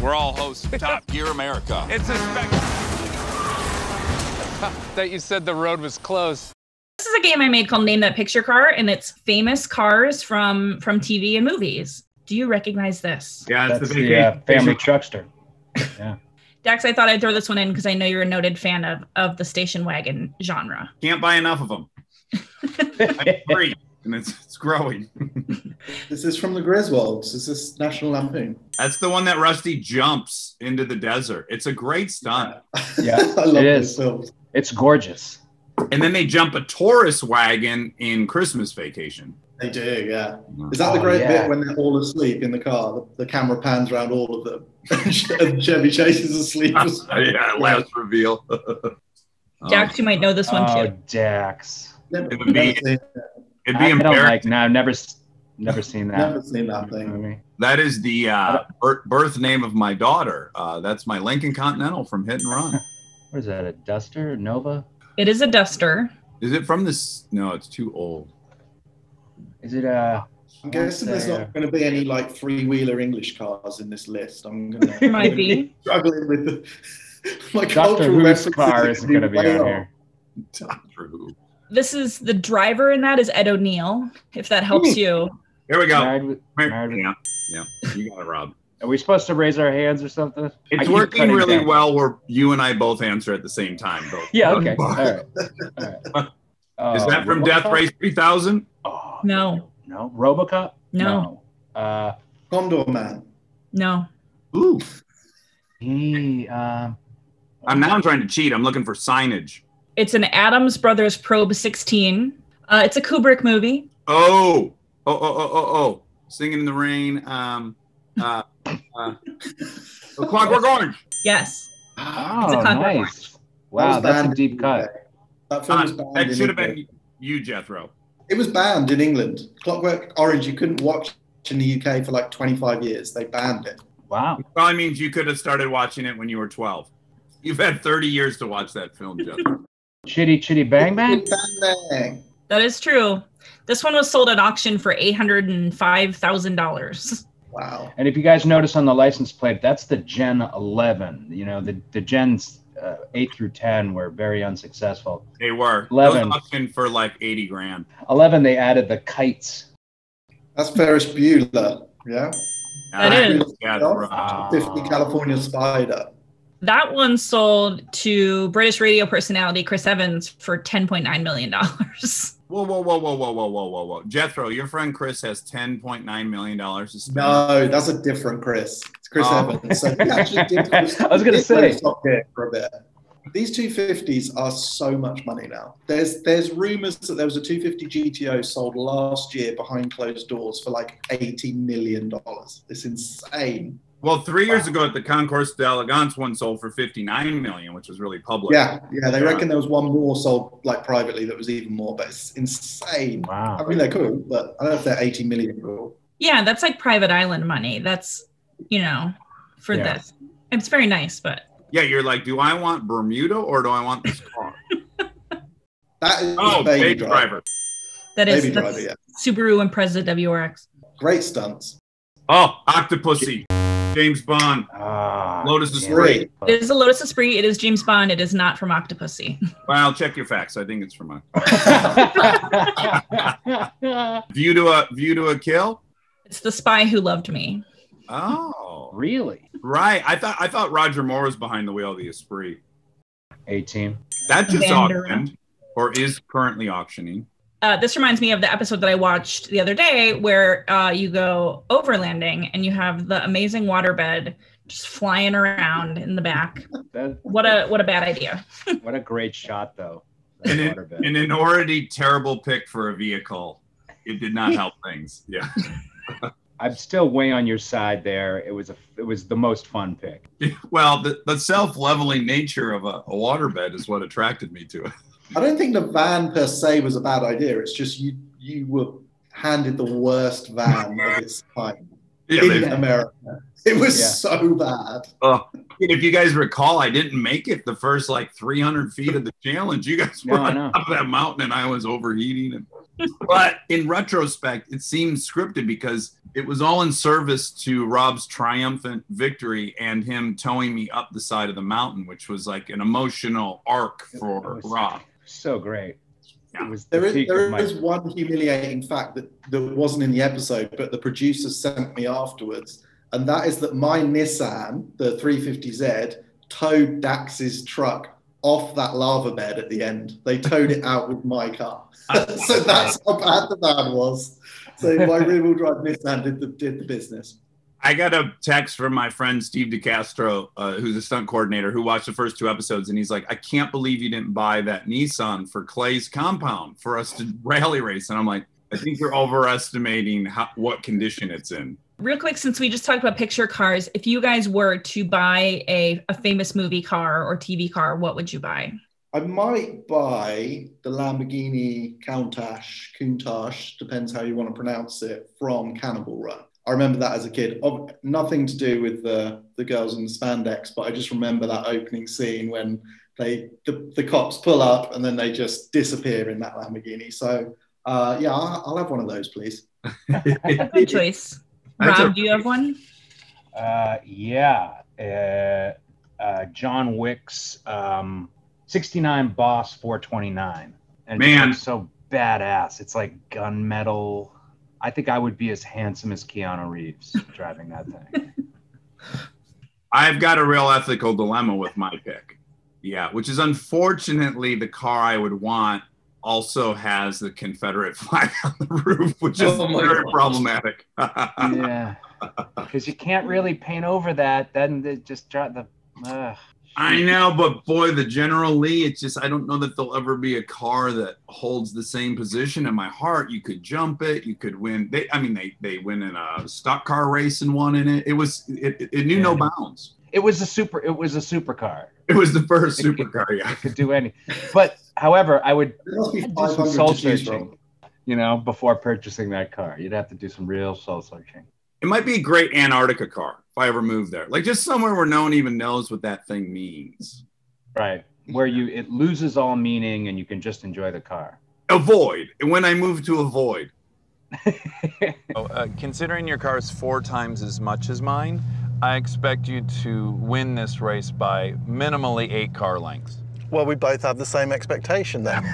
We're all hosts of Top Gear America. It's a spectacle. That you said the road was closed. This is a game I made called Name That Picture Car, and it's famous cars from TV and movies. Do you recognize this? Yeah, that's the big family truckster. Yeah. Dax, I thought I'd throw this one in because I know you're a noted fan of the station wagon genre. Can't buy enough of them. I'm free, and it's growing. This is from the Griswolds. This is National Lampoon. That's the one that Rusty jumps into the desert. It's a great stunt. Yeah, I love this film. It's gorgeous. And then they jump a Taurus wagon in Christmas Vacation. They do, yeah. Is that the great bit when they're all asleep in the car? The camera pans around all of them. Chevy Chase is asleep. Yeah, last reveal. Dax, you might know this one too. Oh, Dax. It'd be embarrassing. I've never seen that. Never seen that thing. That is the birth name of my daughter. That's my Lincoln Continental from Hit and Run. What is that, a Duster, Nova? It is a Duster. Is it from this? No, it's too old. Is it a... I'm guessing there's not going to be any, like, three-wheeler English cars in this list. I'm going to... Might be. Struggling with the... My Doctor Who's car isn't going to be on here. Doctor Who. This is... The driver in that is Ed O'Neill, if that helps you. Here we go. Yeah, you got it, Rob. Are we supposed to raise our hands or something? It's working really well where you and I both answer at the same time. Though. Yeah, okay. All right. Is that from Robocop? Death Race 3000? Oh, no. Robocop? No. Condorman? No. Ooh. I'm now trying to cheat. I'm looking for signage. It's an Adams Brothers Probe 16. It's a Kubrick movie. Oh. Singing in the Rain. Clockwork Orange. Yes. Oh, it's a nice. Orange. Wow, that's a deep cut. That film was banned. That should have been you, Jethro. It was banned in England. Clockwork Orange, you couldn't watch in the UK for like 25 years. They banned it. Wow. It probably means you could have started watching it when you were 12. You've had 30 years to watch that film, Jethro. Chitty Chitty Bang Bang? That is true. This one was sold at auction for $805,000. Wow. And if you guys notice on the license plate, that's the Gen 11. You know, the Gens 8 through 10 were very unsuccessful. They were. 11. Those auctioned for like 80 grand. 11, they added the kites. That's Ferris Bueller. Yeah. That is. Yeah, 50 California Spider. That one sold to British radio personality Chris Evans for $10.9 million. Whoa. Jethro, your friend Chris has $10.9 million to spend. No, that's a different Chris. It's Chris Evans. So he actually did I was going to say. Top Gear for a bit. These 250s are so much money now. There's rumors that there was a 250 GTO sold last year behind closed doors for like $80 million. It's insane. Well, 3 years ago at the Concourse d'Elegance, one sold for $59 million, which was really public. Yeah. They reckon there was one more sold like privately that was even more, but it's insane. Wow. I mean, they're cool, but I don't know if they're $80 million cool. Yeah, that's like private island money. That's, you know, for this. It's very nice, but... Yeah, you're like, do I want Bermuda or do I want this car? That is Baby Driver. That is Baby Driver, yeah. Subaru Impreza WRX. Great stunts. Oh, Octopussy. James Bond. Lotus Esprit. It is a Lotus Esprit. It is James Bond. It is not from Octopussy. Well, check your facts. I think it's from Octopussy. View to a Kill? It's the Spy Who Loved Me. Oh. Really? Right. I thought Roger Moore was behind the wheel of the Esprit. 18. That just auctioned or is currently auctioning. This reminds me of the episode that I watched the other day where you go overlanding and you have the amazing waterbed just flying around in the back. What a bad idea. What a great shot, though. An already terrible pick for a vehicle. It did not help things. Yeah. I'm still way on your side there. It was the most fun pick. Well, the self-leveling nature of a waterbed is what attracted me to it. I don't think the van per se was a bad idea. It's just you were handed the worst van of its time. in America. It was so bad. Oh, if you guys recall, I didn't make it the first like 300 feet of the challenge. You guys were on top of that mountain and I was overheating. But in retrospect, it seemed scripted because it was all in service to Rob's triumphant victory and him towing me up the side of the mountain, which was like an emotional arc for Rob. So great. Yeah. There is one humiliating fact that wasn't in the episode, but the producers sent me afterwards. And that is that my Nissan, the 350Z, towed Dax's truck off that lava bed at the end. They towed it out with my car. So that's how bad the van was. So my rear-wheel drive Nissan did the business. I got a text from my friend Steve DeCastro, who's a stunt coordinator, who watched the first two episodes, and he's like, I can't believe you didn't buy that Nissan for Clay's Compound for us to rally race. And I'm like, I think you're overestimating what condition it's in. Real quick, since we just talked about picture cars, if you guys were to buy a famous movie car or TV car, what would you buy? I might buy the Lamborghini Countach, depends how you want to pronounce it, from Cannibal Run. I remember that as a kid. Nothing to do with the girls in the spandex, but I just remember that opening scene when the cops pull up and then they just disappear in that Lamborghini. So I'll have one of those, please. That's good choice. Rob, do you have one? John Wick's 69 Boss 429. And man, it's so badass. It's like gunmetal. I think I would be as handsome as Keanu Reeves driving that thing. I've got a real ethical dilemma with my pick. Yeah, which is unfortunately the car I would want also has the Confederate flag on the roof, which is very problematic. Yeah, because you can't really paint over that. Then they just drop the... I know, but boy, the General Lee, it's just, I don't know that there'll ever be a car that holds the same position in my heart. You could jump it, you could win. They win in a stock car race and won in it. It knew no bounds. It was a supercar. It was the first supercar, yeah. It could do any. But however, I would do some soul searching, before purchasing that car. You'd have to do some real soul searching. It might be a great Antarctica car if I ever move there. Like just somewhere where no one even knows what that thing means. Right. Where it loses all meaning and you can just enjoy the car. A void. And when I move to a void. Considering your car is 4 times as much as mine, I expect you to win this race by minimally 8 car lengths. Well, we both have the same expectation then.